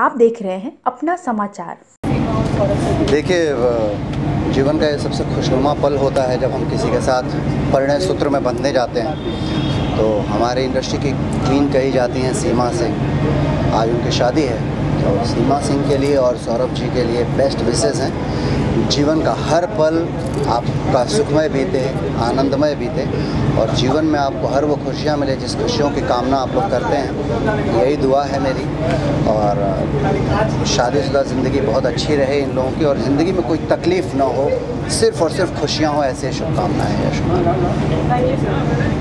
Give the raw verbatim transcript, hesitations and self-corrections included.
आप देख रहे हैं अपना समाचार। देखिए, जीवन का ये सबसे खुशनुमा पल होता है जब हम किसी के साथ परिणय सूत्र में बंधने जाते हैं। तो हमारे इंडस्ट्री की क्वीन कही जाती हैं सीमा सिंह, आज उनकी शादी है। तो सीमा सिंह के लिए और सौरभ जी के लिए बेस्ट विशेष हैं। जीवन का हर पल आपका सुखमय बीते, आनंदमय बीते और जीवन में आपको हर वो खुशियाँ मिले जिस खुशियों की कामना आप लोग करते हैं, यही दुआ है मेरी। और शादीशुदा ज़िंदगी बहुत अच्छी रहे इन लोगों की और ज़िंदगी में कोई तकलीफ़ ना हो, सिर्फ़ और सिर्फ खुशियाँ हों, ऐसे शुभकामनाएँ हैं। शुभकामनाएँ।